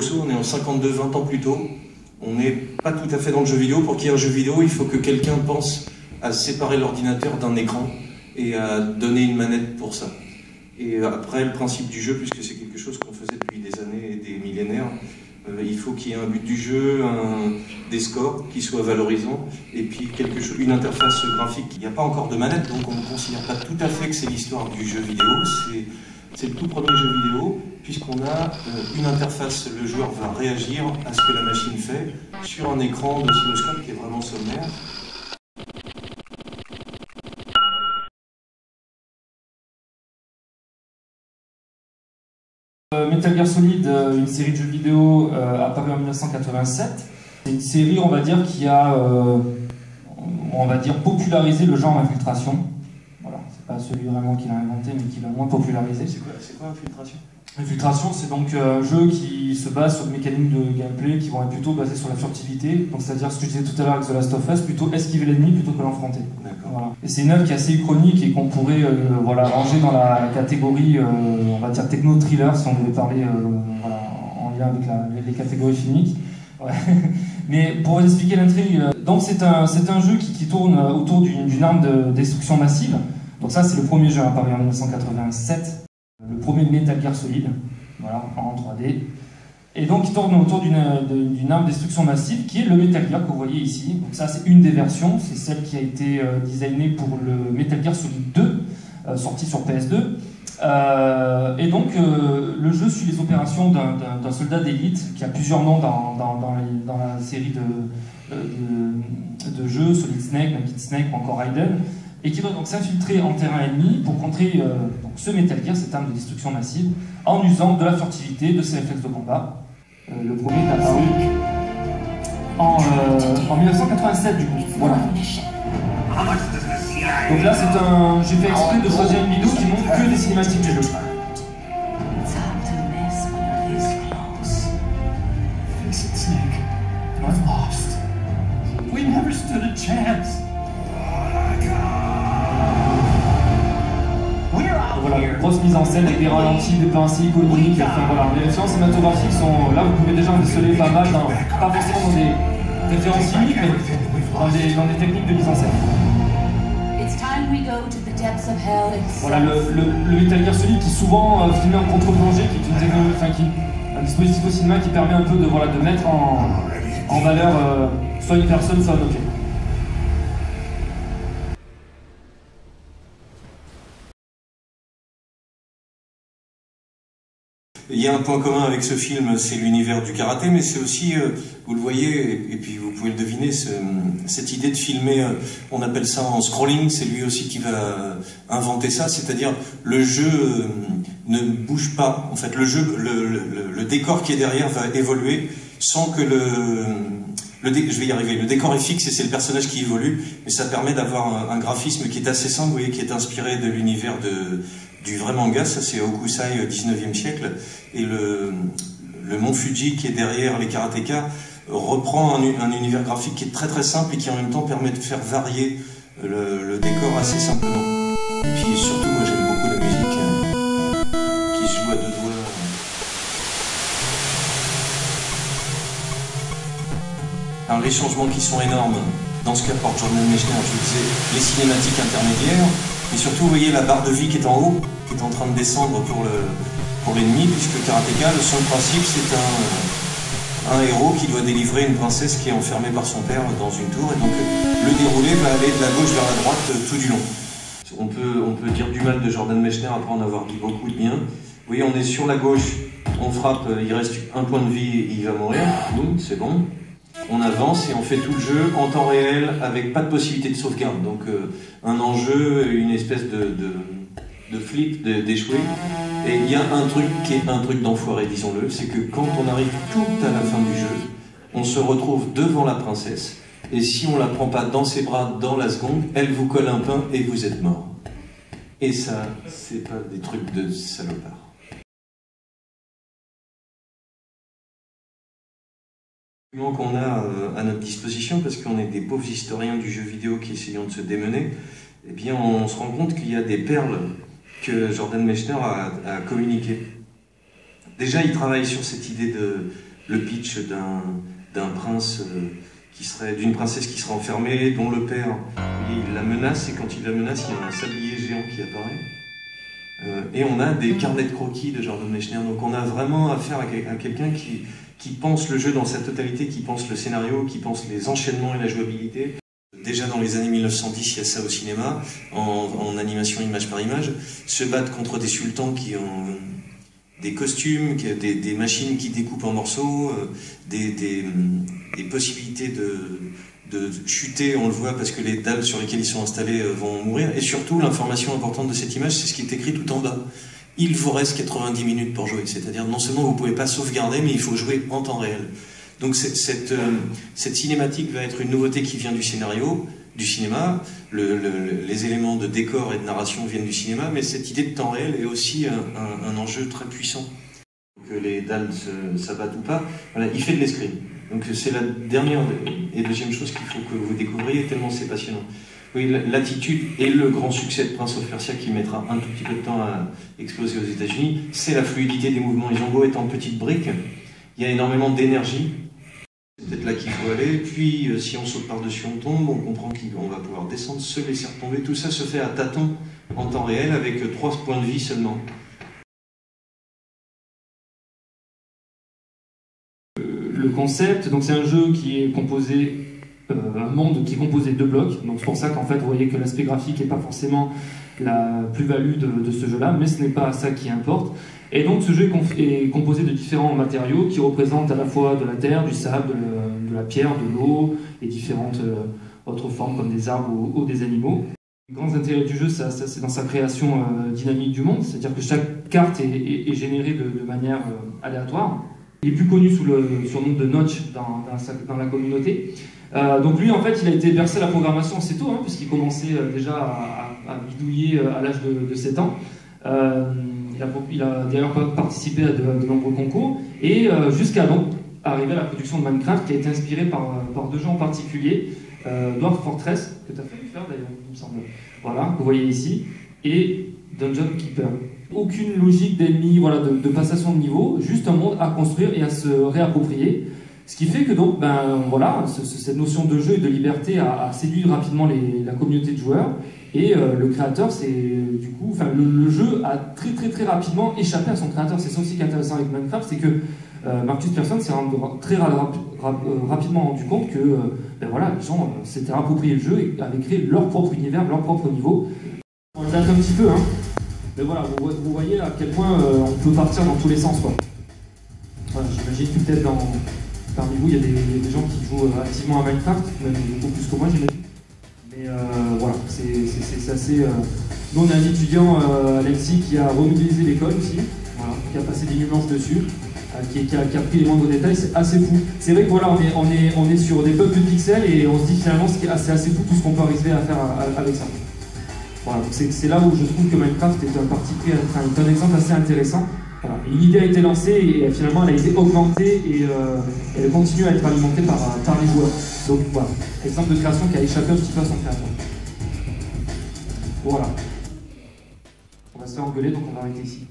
Oxo, on est en 52, 20 ans plus tôt. On n'est pas tout à fait dans le jeu vidéo. Pour qu'il y ait un jeu vidéo, il faut que quelqu'un pense à séparer l'ordinateur d'un écran et à donner une manette pour ça. Et après, le principe du jeu, puisque c'est quelque chose qu'on faisait depuis des années et des millénaires, il faut qu'il y ait un but du jeu, des scores qui soient valorisants, et puis quelque chose, une interface graphique. Il n'y a pas encore de manette, donc on ne considère pas tout à fait que c'est l'histoire du jeu vidéo. C'est le tout premier jeu vidéo, puisqu'on a une interface, le joueur va réagir à ce que la machine fait, sur un écran de oscilloscope qui est vraiment sommaire. Metal Gear Solid, une série de jeux vidéo apparue en 1987. C'est une série, on va dire, qui a, on va dire, popularisé le genre infiltration. Voilà, c'est pas celui vraiment qui l'a inventé, mais qui l'a moins popularisé. C'est quoi infiltration? Infiltration, c'est donc un jeu qui se base sur des mécaniques de gameplay qui vont être plutôt basées sur la furtivité, donc c'est-à-dire ce que je disais tout à l'heure avec The Last of Us, plutôt esquiver l'ennemi plutôt que l'enfronter. Voilà. Et c'est une œuvre qui est assez chronique et qu'on pourrait voilà, ranger dans la catégorie, on va dire techno-thriller, si on devait parler voilà, en lien avec les catégories filmiques. Ouais. Mais pour vous expliquer l'intrigue, donc c'est un jeu qui tourne autour d'une arme de destruction massive. Donc ça, c'est le premier jeu apparu en 1987. Le premier Metal Gear Solid, voilà, en 3D. Et donc il tourne autour d'une arme de destruction massive qui est le Metal Gear que vous voyez ici. Donc ça c'est une des versions, c'est celle qui a été designée pour le Metal Gear Solid 2, sorti sur PS2. Et donc le jeu suit les opérations d'un soldat d'élite qui a plusieurs noms dans la série de jeux, Solid Snake, Liquid Snake ou encore Raiden, et qui doit donc s'infiltrer en terrain ennemi pour contrer donc ce Metal Gear, cette arme de destruction massive, en usant de la furtivité, de ses réflexes de combat. Le premier est apparu en 1987 du coup. Voilà. Donc là c'est un... j'ai fait exprès de choisir une vidéo qui montre que des cinématiques du jeu. We never stood a chance. Voilà, une grosse mise en scène avec des ralentis, des plans assez iconiques, enfin voilà, les références cinématographiques sont là, vous pouvez déjà en déceler pas mal, pas forcément dans des références filmiques, mais dans des techniques de mise en scène. Voilà, le Metal Gear Solid qui est souvent filmé en contre-plongée, qui est un dispositif au cinéma qui permet un peu de, voilà, de mettre en valeur soit une personne, soit un objet. Il y a un point commun avec ce film, c'est l'univers du karaté, mais c'est aussi, vous le voyez, et puis vous pouvez le deviner, cette idée de filmer, on appelle ça en scrolling, c'est lui aussi qui va inventer ça, c'est-à-dire le jeu ne bouge pas, en fait le décor qui est derrière va évoluer sans que le décor est fixe et c'est le personnage qui évolue, mais ça permet d'avoir un graphisme qui est assez simple, vous voyez, qui est inspiré de l'univers du vrai manga, ça c'est Hokusai, 19e siècle, et le mont Fuji qui est derrière les karatékas reprend un univers graphique qui est très très simple et qui en même temps permet de faire varier le décor assez simplement. Et puis surtout moi j'aime beaucoup la musique qui se joue à deux doigts. Alors les changements qui sont énormes dans ce qu'apporte Jordan Mechner, je vous disais, les cinématiques intermédiaires. Et surtout, vous voyez la barre de vie qui est en haut, qui est en train de descendre pour l'ennemi, puisque Karateka, son principe, c'est un héros qui doit délivrer une princesse qui est enfermée par son père dans une tour. Et donc, le déroulé va aller de la gauche vers la droite tout du long. On peut dire du mal de Jordan Mechner après en avoir dit beaucoup de bien. Vous voyez, on est sur la gauche, on frappe, il reste un point de vie et il va mourir. Donc, c'est bon. On avance et on fait tout le jeu en temps réel avec pas de possibilité de sauvegarde. Donc un enjeu, une espèce de flip, d'échouer. Et il y a un truc qui est un truc d'enfoiré, disons-le, c'est que quand on arrive tout à la fin du jeu, on se retrouve devant la princesse. Et si on la prend pas dans ses bras dans la seconde, elle vous colle un pain et vous êtes mort. Et ça, c'est pas des trucs de salopard. Qu'on a à notre disposition, parce qu'on est des pauvres historiens du jeu vidéo qui essayons de se démener, eh bien on se rend compte qu'il y a des perles que Jordan Mechner a communiquées. Déjà il travaille sur cette idée le pitch d'un prince qui serait, d'une princesse qui serait enfermée, dont le père, il la menace, et quand il la menace, il y a un sablier géant qui apparaît. Et on a des carnets de croquis de Jordan Mechner, donc on a vraiment affaire à quelqu'un qui pense le jeu dans sa totalité, qui pense le scénario, qui pense les enchaînements et la jouabilité. Déjà dans les années 1910, il y a ça au cinéma, en animation image par image, se battre contre des sultans qui ont des costumes, des machines qui découpent en morceaux, des possibilités de chuter, on le voit parce que les dalles sur lesquelles ils sont installés vont mourir, et surtout l'information importante de cette image, c'est ce qui est écrit tout en bas. Il vous reste 90 minutes pour jouer, c'est-à-dire non seulement vous ne pouvez pas sauvegarder, mais il faut jouer en temps réel. Donc cette cinématique va être une nouveauté qui vient du scénario, du cinéma, les éléments de décor et de narration viennent du cinéma, mais cette idée de temps réel est aussi un enjeu très puissant. Que les dalles s'abattent ou pas, voilà, il fait de l'escrime. Donc c'est la dernière et deuxième chose qu'il faut que vous découvriez, tellement c'est passionnant. Oui, l'attitude et le grand succès de Prince of Persia qui mettra un tout petit peu de temps à exploser aux États-Unis, c'est la fluidité des mouvements. Ils ont beau être en petites briques, il y a énormément d'énergie. C'est peut-être là qu'il faut aller, puis si on saute par-dessus, on tombe, on comprend qu'on va pouvoir descendre, se laisser retomber. Tout ça se fait à tâtons en temps réel avec 3 points de vie seulement. Le concept, donc c'est un jeu qui est composé, un monde qui est composé de 2 blocs, donc c'est pour ça qu'en fait vous voyez que l'aspect graphique n'est pas forcément la plus-value de ce jeu-là, mais ce n'est pas ça qui importe. Et donc ce jeu est composé de différents matériaux qui représentent à la fois de la terre, du sable, de la pierre, de l'eau et différentes autres formes comme des arbres ou des animaux. Le grand intérêt du jeu, c'est dans sa création dynamique du monde, c'est-à-dire que chaque carte est générée de manière aléatoire. Il est plus connu sous le surnom de Notch dans la communauté. Donc lui, en fait, il a été versé à la programmation assez tôt, hein, puisqu'il commençait déjà à bidouiller à l'âge de 7 ans. Il a d'ailleurs participé à de nombreux concours, et jusqu'à donc arriver à la production de Minecraft, qui a été inspirée par 2 jeux en particulier, Dwarf Fortress, que tu as failli faire d'ailleurs, il me semble, voilà, que vous voyez ici, et Dungeon Keeper. Aucune logique d'ennemi, voilà, de passation de niveau, juste un monde à construire et à se réapproprier. Ce qui fait que donc, ben, voilà, cette notion de jeu et de liberté a séduit rapidement la communauté de joueurs, et le créateur, c'est du coup, enfin le jeu a très rapidement échappé à son créateur. C'est ça aussi qui est intéressant avec Minecraft, c'est que Marcus Persson s'est très rapidement rendu compte que ben, voilà, les gens s'étaient approprié le jeu et avaient créé leur propre univers, leur propre niveau. On le date un petit peu, hein. Mais voilà, vous voyez à quel point on peut partir dans tous les sens, quoi. Voilà, j'imagine que peut-être parmi vous, il y a des gens qui jouent activement à Minecraft, même beaucoup plus que moi, j'imagine. Mais voilà, c'est assez... Nous, on a un étudiant, Alexis, qui a renouvelisé l'école aussi, voilà, qui a passé des nuits blanches dessus, qui a pris les moindres détails, c'est assez fou. C'est vrai que voilà, on est sur des peuples de pixels et on se dit finalement c'est assez fou tout ce qu'on peut arriver à faire avec ça. Voilà, c'est là où je trouve que Minecraft est un exemple assez intéressant. Voilà. L'idée a été lancée et finalement elle a été augmentée et elle continue à être alimentée par les joueurs. Donc voilà, exemple de création qui a échappé un petit peu à son créateur. Voilà. On va se faire engueuler, donc on va arrêter ici.